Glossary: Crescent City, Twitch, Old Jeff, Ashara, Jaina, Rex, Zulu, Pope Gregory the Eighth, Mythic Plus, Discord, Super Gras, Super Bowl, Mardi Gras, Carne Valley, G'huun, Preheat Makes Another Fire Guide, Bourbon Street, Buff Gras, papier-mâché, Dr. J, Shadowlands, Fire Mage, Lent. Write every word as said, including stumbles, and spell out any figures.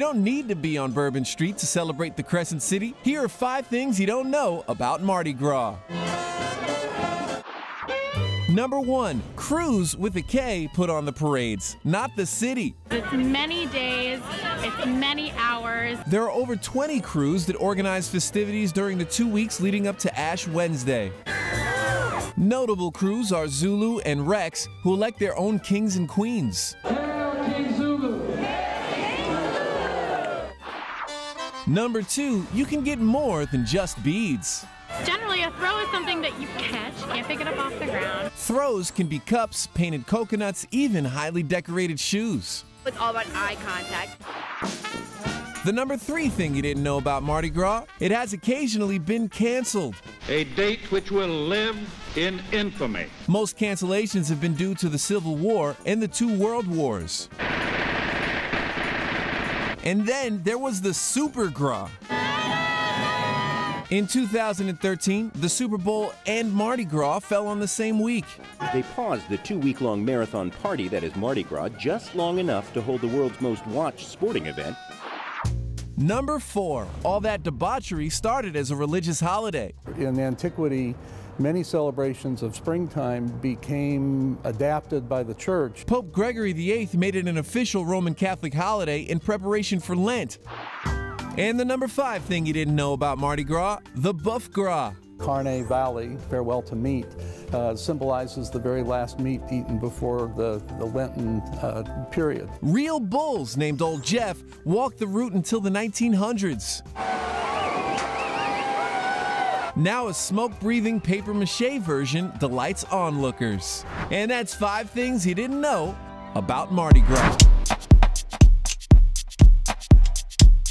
You don't need to be on Bourbon Street to celebrate the Crescent City. Here are five things you don't know about Mardi Gras. Number one, crews with a K put on the parades, not the city. It's many days, it's many hours. There are over twenty crews that organize festivities during the two weeks leading up to Ash Wednesday. Notable crews are Zulu and Rex, who elect their own kings and queens. Number two, you can get more than just beads. Generally, a throw is something that you catch, can't pick it up off the ground. Throws can be cups, painted coconuts, even highly decorated shoes. It's all about eye contact. The number three thing you didn't know about Mardi Gras, it has occasionally been canceled. A date which will live in infamy. Most cancellations have been due to the Civil War and the two World Wars. And then there was the Super Gras. In two thousand thirteen, the Super Bowl and Mardi Gras fell on the same week. They paused the two-week-long marathon party that is Mardi Gras just long enough to hold the world's most watched sporting event. Number four, all that debauchery started as a religious holiday. In antiquity, many celebrations of springtime became adapted by the church. Pope Gregory the Eighth made it an official Roman Catholic holiday in preparation for Lent. And the number five thing you didn't know about Mardi Gras, the Buff Gras. Carne Valley, farewell to meat, uh, symbolizes the very last meat eaten before the, the Lenten uh, period. Real bulls named Old Jeff walked the route until the nineteen hundreds. Now a smoke-breathing papier-mâché version delights onlookers. And that's five things you didn't know about Mardi Gras.